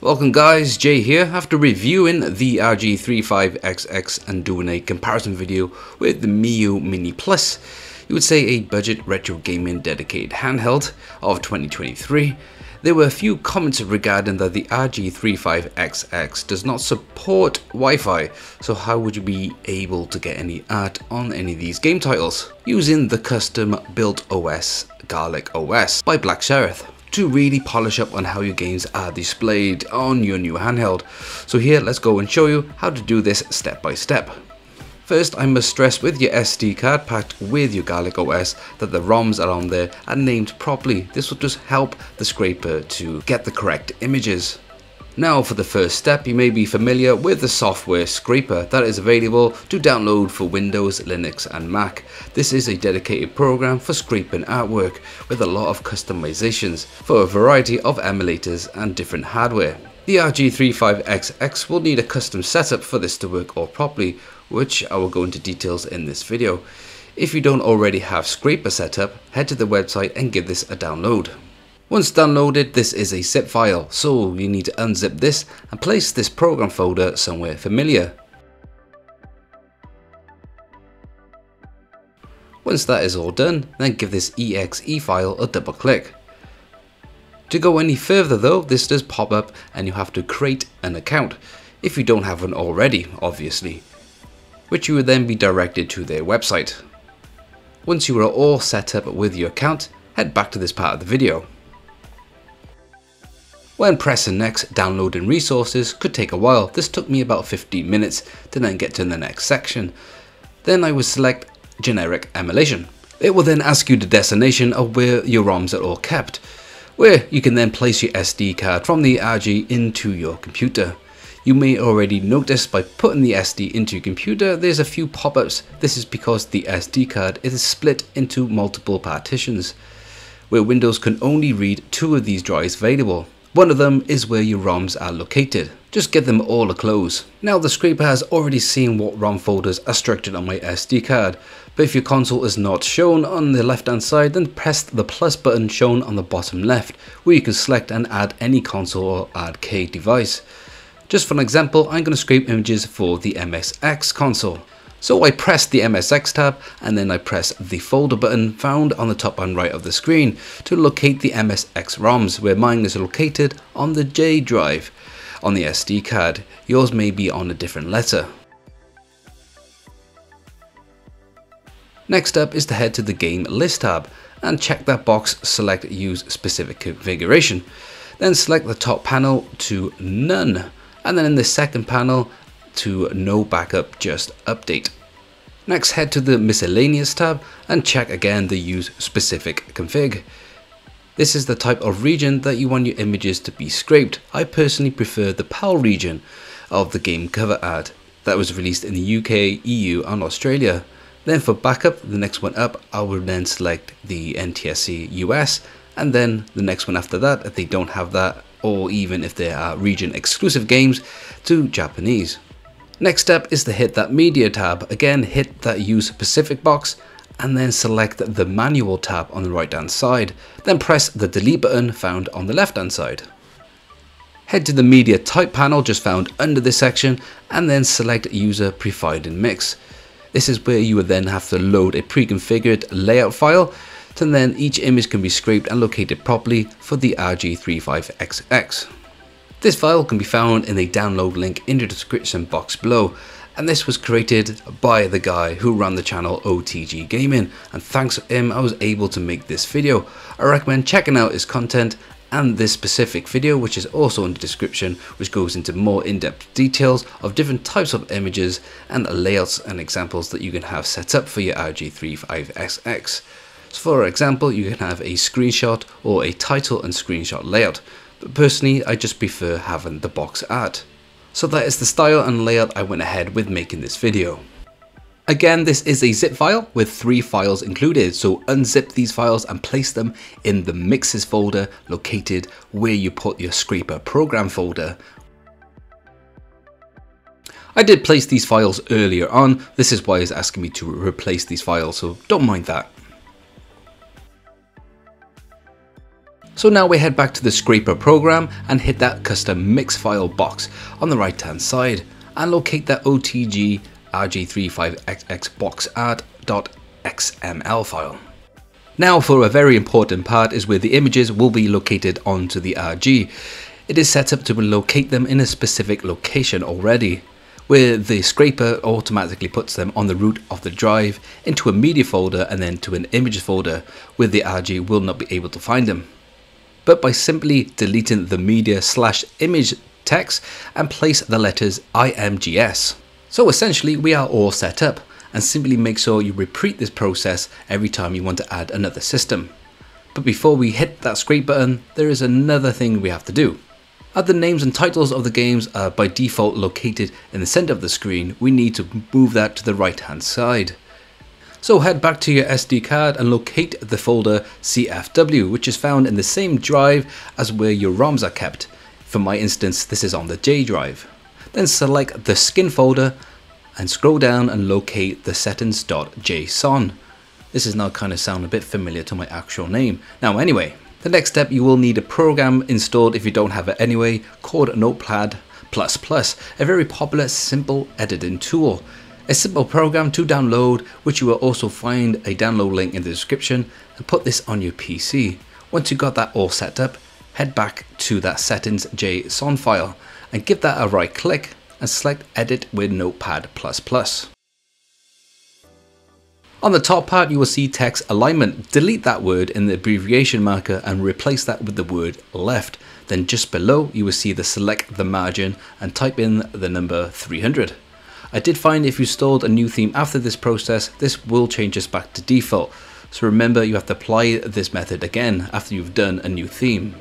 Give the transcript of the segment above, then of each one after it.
Welcome guys, Jay here. After reviewing the RG35XX and doing a comparison video with the Miyoo Mini Plus, you would say a budget retro gaming dedicated handheld of 2023, there were a few comments regarding that the RG35XX does not support Wi-Fi, so how would you be able to get any art on any of these game titles using the custom built OS, Garlic OS by Black Sheriff, to really polish up on how your games are displayed on your new handheld. So here, let's go and show you how to do this step by step. First, I must stress with your SD card packed with your Garlic OS that the ROMs around there are named properly. This will just help the scraper to get the correct images. Now for the first step, you may be familiar with the software scraper that is available to download for Windows, Linux and Mac. This is a dedicated program for scraping artwork with a lot of customizations for a variety of emulators and different hardware. The RG35XX will need a custom setup for this to work all properly, which I will go into details in this video. If you don't already have scraper setup, head to the website and give this a download. Once downloaded, this is a zip file, so you need to unzip this and place this program folder somewhere familiar. Once that is all done, then give this exe file a double click. To go any further though, this does pop up and you have to create an account, if you don't have one already obviously, which you would then be directed to their website. Once you are all set up with your account, head back to this part of the video. When pressing next, downloading resources could take a while. This took me about 15 minutes to then get to the next section. Then I would select generic emulation. It will then ask you the destination of where your ROMs are all kept, where you can then place your SD card from the RG into your computer. You may already notice by putting the SD into your computer, there's a few pop-ups. This is because the SD card is split into multiple partitions, where Windows can only read two of these drives available. One of them is where your ROMs are located. Just give them all a close. Now the scraper has already seen what ROM folders are structured on my SD card, but if your console is not shown on the left hand side, then press the plus button shown on the bottom left, where you can select and add any console or arcade device. Just for an example, I'm going to scrape images for the MSX console. So I press the MSX tab and then I press the folder button found on the top and right of the screen to locate the MSX ROMs, where mine is located on the J drive on the SD card. Yours may be on a different letter. Next up is to head to the game list tab and check that box, select use specific configuration. Then select the top panel to none, and then in the second panel to no backup, just update. Next, head to the miscellaneous tab and check again the use specific config. This is the type of region that you want your images to be scraped. I personally prefer the PAL region of the game cover art that was released in the UK, EU and Australia. Then for backup, the next one up, I will then select the NTSC US, and then the next one after that if they don't have that, or even if there are region exclusive games, to Japanese. Next step is to hit that media tab, again hit that use specific box and then select the manual tab on the right hand side, then press the delete button found on the left hand side. Head to the media type panel just found under this section and then select user prefired in mix. This is where you would then have to load a pre-configured layout file, and then each image can be scraped and located properly for the RG35XX. This file can be found in a download link in the description box below, and this was created by the guy who ran the channel OTG Gaming, and thanks to him I was able to make this video. I recommend checking out his content and this specific video, which is also in the description, which goes into more in-depth details of different types of images and layouts and examples that you can have set up for your RG35XX. So for example, you can have a screenshot or a title and screenshot layout, but personally I just prefer having the box art. So that is the style and layout I went ahead with making this video. Again, this is a zip file with 3 files included, so unzip these files and place them in the mixes folder located where you put your scraper program folder. I did place these files earlier on, this is why it's asking me to replace these files, so don't mind that. So now we head back to the scraper program and hit that custom mix file box on the right hand side and locate that OTG RG35XXBoxArt.xml file. Now for a very important part is where the images will be located onto the RG. It is set up to locate them in a specific location already, where the scraper automatically puts them on the root of the drive into a media folder and then to an images folder, where the RG will not be able to find them. But by simply deleting the media/image text and place the letters IMGS. So essentially we are all set up. And simply make sure you repeat this process every time you want to add another system. But before we hit that scrape button, there is another thing we have to do. As the names and titles of the games are by default located in the center of the screen, we need to move that to the right hand side. So head back to your SD card and locate the folder CFW, which is found in the same drive as where your ROMs are kept. For my instance, this is on the J drive. Then select the skin folder and scroll down and locate the settings.json. This is now kind of sound a bit familiar to my actual name. Now anyway, the next step, you will need a program installed if you don't have it anyway, called Notepad++, a very popular simple editing tool. A simple program to download, which you will also find a download link in the description, and put this on your PC. Once you've got that all set up, head back to that settings.json file and give that a right click and select Edit with Notepad++. On the top part, you will see text alignment. Delete that word in the abbreviation marker and replace that with the word left. Then just below, you will see the select the margin and type in the number 300. I did find if you installed a new theme after this process, this will change this back to default. So remember, you have to apply this method again after you've done a new theme.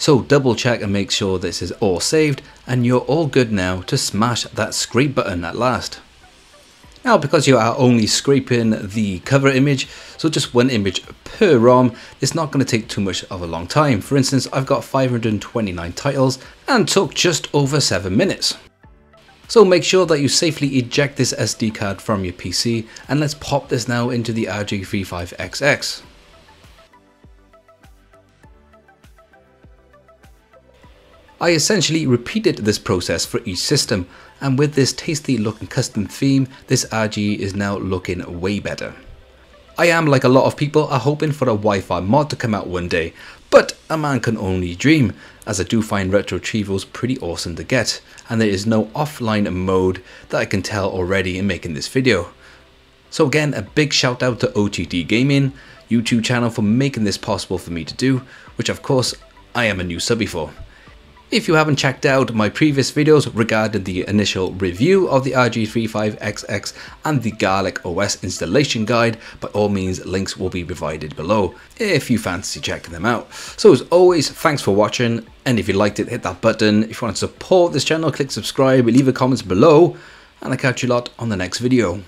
So double check and make sure this is all saved and you're all good now to smash that scrape button at last. Now because you are only scraping the cover image, so just one image per ROM, it's not going to take too much of a long time. For instance, I've got 529 titles and took just over 7 minutes. So make sure that you safely eject this SD card from your PC and let's pop this now into the RG35XX. I essentially repeated this process for each system, and with this tasty looking custom theme, this RG is now looking way better. I am, like a lot of people, are hoping for a Wi-Fi mod to come out one day, but a man can only dream, as I do find retrotrievals pretty awesome to get, and there is no offline mode that I can tell already in making this video. So again, a big shout out to OTG Gaming, YouTube channel, for making this possible for me to do, which of course I am a new subbie for. If you haven't checked out my previous videos regarding the initial review of the RG35XX and the Garlic OS installation guide, by all means, links will be provided below if you fancy checking them out. So as always, thanks for watching, and if you liked it, hit that button. If you want to support this channel, click subscribe, leave a comment below, and I'll catch you lot on the next video.